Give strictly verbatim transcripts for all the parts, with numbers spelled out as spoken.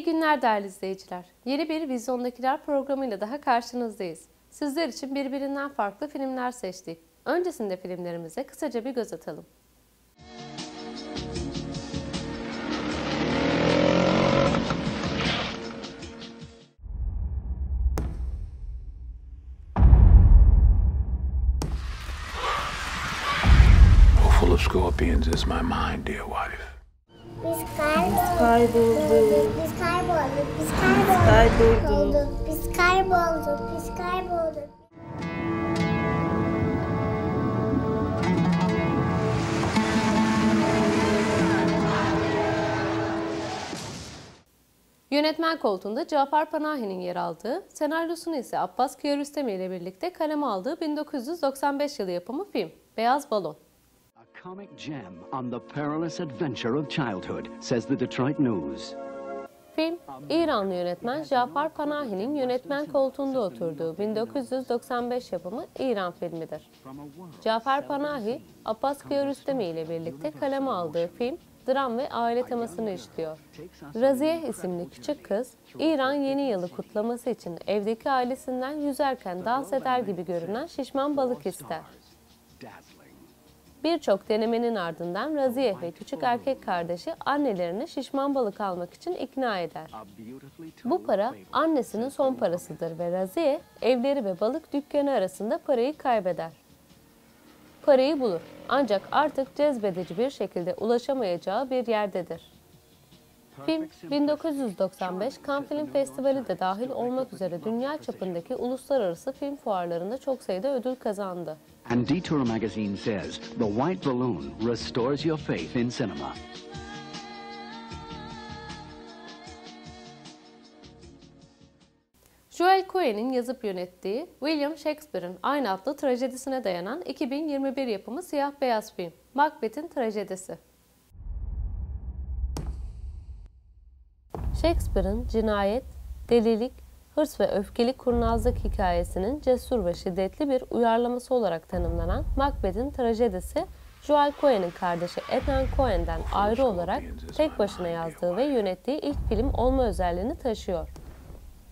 İyi günler değerli izleyiciler. Yeni bir Vizyondakiler programıyla daha karşınızdayız. Sizler için birbirinden farklı filmler seçtik. Öncesinde filmlerimize kısaca bir göz atalım. Full of scorpions is my mind, dear wife. Biz kaybolduk, biz kaybolduk, biz kaybolduk, biz kaybolduk, biz kaybolduk. Yönetmen koltuğunda Jafar Panahi'nin yer aldığı, senaryosunu ise Abbas Kiarostami ile birlikte kaleme aldığı bin dokuz yüz doksan beş yılı yapımı film Beyaz Balon. Comic gem on the perilous adventure of childhood, says the Detroit News. Film, İranlı yönetmen Jafar Panahi'nin yönetmen koltuğunda oturduğu bin dokuz yüz doksan beş yapımı İran filmidir. Jafar Panahi, Abbas Kiarostami ile birlikte kaleme aldığı film, dram ve aile temasını işliyor. Raziye isimli küçük kız, İran yeni yılı kutlaması için evdeki ailesinden yüzerken dans eder gibi görünen şişman balık ister. Birçok denemenin ardından Raziye ve küçük erkek kardeşi annelerini şişman balık almak için ikna eder. Bu para annesinin son parasıdır ve Raziye evleri ve balık dükkanı arasında parayı kaybeder. Parayı bulur ancak artık cezbedici bir şekilde ulaşamayacağı bir yerdedir. Film, bin dokuz yüz doksan beş Cannes Film Festivali de dahil olmak üzere dünya çapındaki uluslararası film fuarlarında çok sayıda ödül kazandı. And Detour magazine says the white balloon restores your faith in cinema. Joel Coen'in yazıp yönettiği William Shakespeare'in aynı adlı trajedisine dayanan iki bin yirmi bir yapımı siyah beyaz film Macbeth'in trajedisi. Shakespeare'in cinayet, delilik, hırs ve öfkeli kurnazlık hikayesinin cesur ve şiddetli bir uyarlaması olarak tanımlanan Macbeth'in trajedisi, Joel Coen'in kardeşi Ethan Coen'den ayrı olarak tek başına yazdığı ve yönettiği ilk film olma özelliğini taşıyor.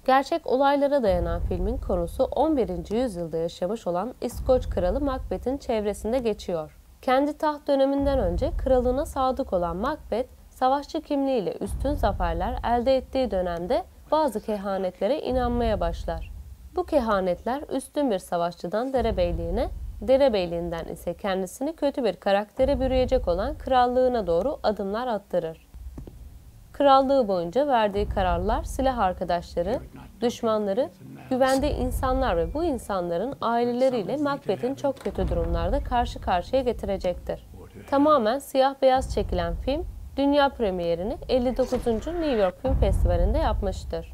Gerçek olaylara dayanan filmin konusu on birinci yüzyılda yaşamış olan İskoç kralı Macbeth'in çevresinde geçiyor. Kendi taht döneminden önce kralına sadık olan Macbeth, savaşçı kimliğiyle üstün zaferler elde ettiği dönemde bazı kehanetlere inanmaya başlar. Bu kehanetler üstün bir savaşçıdan derebeyliğine, derebeyliğinden ise kendisini kötü bir karaktere bürüyecek olan krallığına doğru adımlar attırır. Krallığı boyunca verdiği kararlar silah arkadaşları, düşmanları, güvendiği insanlar ve bu insanların aileleriyle Macbeth'in çok kötü durumlarda karşı karşıya getirecektir. Tamamen siyah beyaz çekilen film, dünya premierini elli dokuzuncu New York Film Festivali'nde yapmıştır.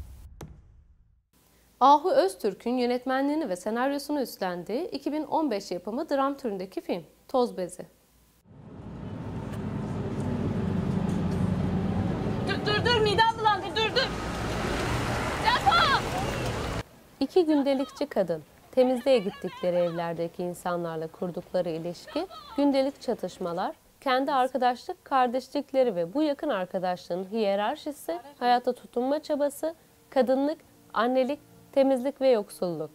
Ahu Öztürk'ün yönetmenliğini ve senaryosunu üstlendiği iki bin on beş yapımı dram türündeki film Toz Bezi. Dur dur dur, midem bulandı, dur dur. Yapma! İki gündelikçi kadın, temizliğe gittikleri evlerdeki insanlarla kurdukları ilişki, gündelik çatışmalar, kendi arkadaşlık, kardeşlikleri ve bu yakın arkadaşlığın hiyerarşisi, hayata tutunma çabası, kadınlık, annelik, temizlik ve yoksulluk.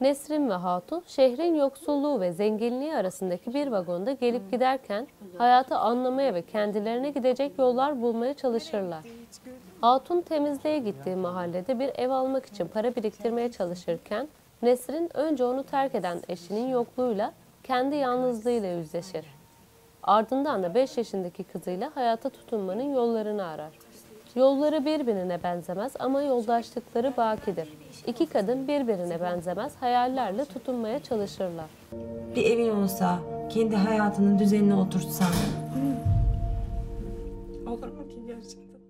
Nesrin ve Hatun, şehrin yoksulluğu ve zenginliği arasındaki bir vagonda gelip giderken hayatı anlamaya ve kendilerine gidecek yollar bulmaya çalışırlar. Hatun temizliğe gittiği mahallede bir ev almak için para biriktirmeye çalışırken, Nesrin önce onu terk eden eşinin yokluğuyla, kendi yalnızlığıyla yüzleşir. Ardından da beş yaşındaki kızıyla hayata tutunmanın yollarını arar. Yolları birbirine benzemez ama yoldaşlıkları bakidir. İki kadın birbirine benzemez hayallerle tutunmaya çalışırlar. Bir evin olsa, kendi hayatının düzenine oturtsan. Olur mu ki gerçekten?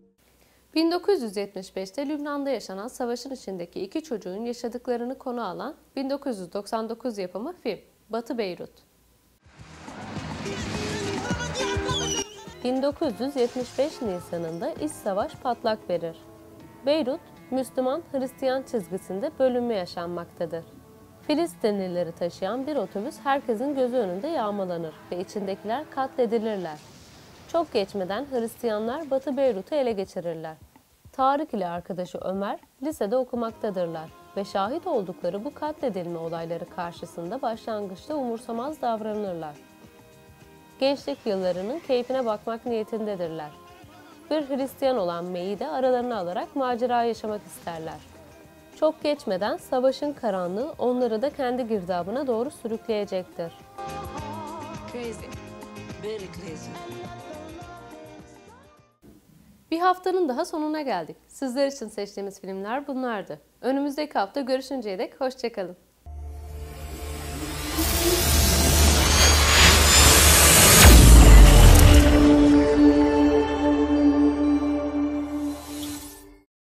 bin dokuz yüz yetmiş beş'te Lübnan'da yaşanan savaşın içindeki iki çocuğun yaşadıklarını konu alan bin dokuz yüz doksan dokuz yapımı film Batı Beyrut. bin dokuz yüz yetmiş beş Nisan'ında iç savaş patlak verir. Beyrut, Müslüman-Hristiyan çizgisinde bölünme yaşanmaktadır. Filistinlileri taşıyan bir otobüs herkesin gözü önünde yağmalanır ve içindekiler katledilirler. Çok geçmeden Hristiyanlar Batı Beyrut'u ele geçirirler. Tarık ile arkadaşı Ömer lisede okumaktadırlar ve şahit oldukları bu katledilme olayları karşısında başlangıçta umursamaz davranırlar. Gençlik yıllarının keyfine bakmak niyetindedirler. Bir Hristiyan olan May'i de aralarına alarak macera yaşamak isterler. Çok geçmeden savaşın karanlığı onları da kendi girdabına doğru sürükleyecektir. Crazy. Very crazy. Bir haftanın daha sonuna geldik. Sizler için seçtiğimiz filmler bunlardı. Önümüzdeki hafta görüşünceye dek hoşça kalın.